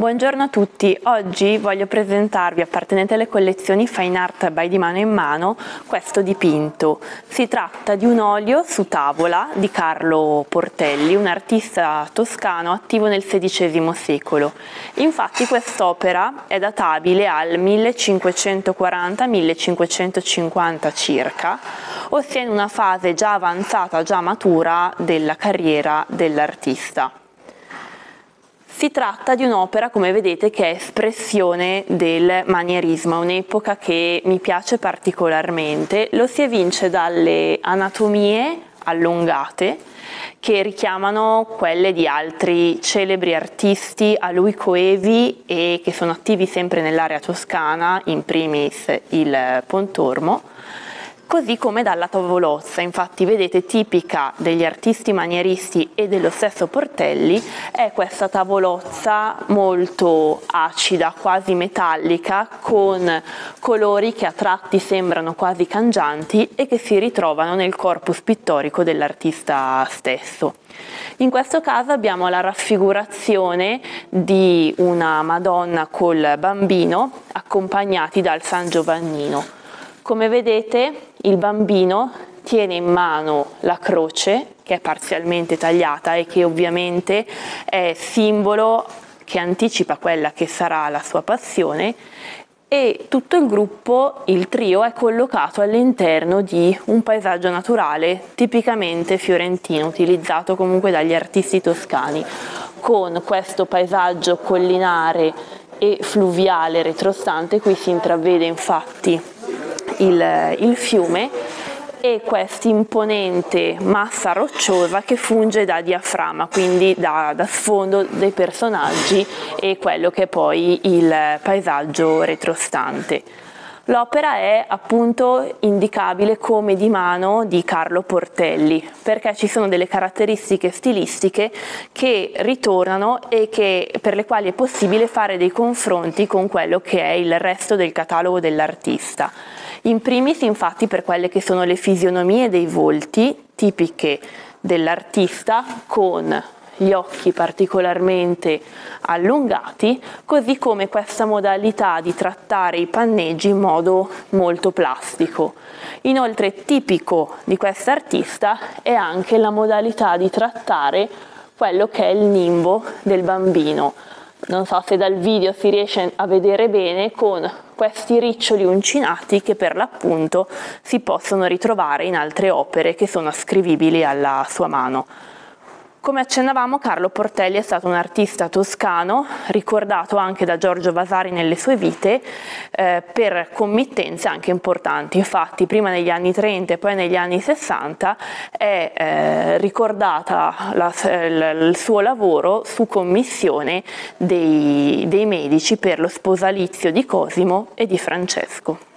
Buongiorno a tutti, oggi voglio presentarvi, appartenente alle collezioni Fine Art by Di Mano in Mano, questo dipinto. Si tratta di un olio su tavola di Carlo Portelli, un artista toscano attivo nel XVI secolo. Infatti quest'opera è databile al 1540-1550 circa, ossia in una fase già avanzata, già matura della carriera dell'artista. Si tratta di un'opera, come vedete, che è espressione del manierismo, un'epoca che mi piace particolarmente. Lo si evince dalle anatomie allungate che richiamano quelle di altri celebri artisti a lui coevi e che sono attivi sempre nell'area toscana, in primis il Pontormo, così come dalla tavolozza. Infatti vedete, tipica degli artisti manieristi e dello stesso Portelli è questa tavolozza molto acida, quasi metallica, con colori che a tratti sembrano quasi cangianti e che si ritrovano nel corpus pittorico dell'artista stesso. In questo caso abbiamo la raffigurazione di una Madonna col bambino accompagnati dal San Giovannino. Come vedete, il bambino tiene in mano la croce, che è parzialmente tagliata e che ovviamente è simbolo che anticipa quella che sarà la sua passione, e tutto il gruppo, il trio, è collocato all'interno di un paesaggio naturale tipicamente fiorentino, utilizzato comunque dagli artisti toscani, con questo paesaggio collinare e fluviale retrostante. Qui si intravede infatti il fiume e questa imponente massa rocciosa che funge da diaframma, quindi da sfondo dei personaggi e quello che è poi il paesaggio retrostante. L'opera è appunto indicabile come di mano di Carlo Portelli, perché ci sono delle caratteristiche stilistiche che ritornano e per le quali è possibile fare dei confronti con quello che è il resto del catalogo dell'artista. In primis, infatti, per quelle che sono le fisionomie dei volti tipiche dell'artista, con gli occhi particolarmente allungati, così come questa modalità di trattare i panneggi in modo molto plastico. Inoltre, tipico di quest'artista è anche la modalità di trattare quello che è il nimbo del bambino. Non so se dal video si riesce a vedere bene, con questi riccioli uncinati che per l'appunto si possono ritrovare in altre opere che sono ascrivibili alla sua mano. Come accennavamo, Carlo Portelli è stato un artista toscano, ricordato anche da Giorgio Vasari nelle sue vite, per committenze anche importanti. Infatti prima negli anni 30 e poi negli anni 60 è ricordata il suo lavoro su commissione dei Medici per lo sposalizio di Cosimo e di Francesco.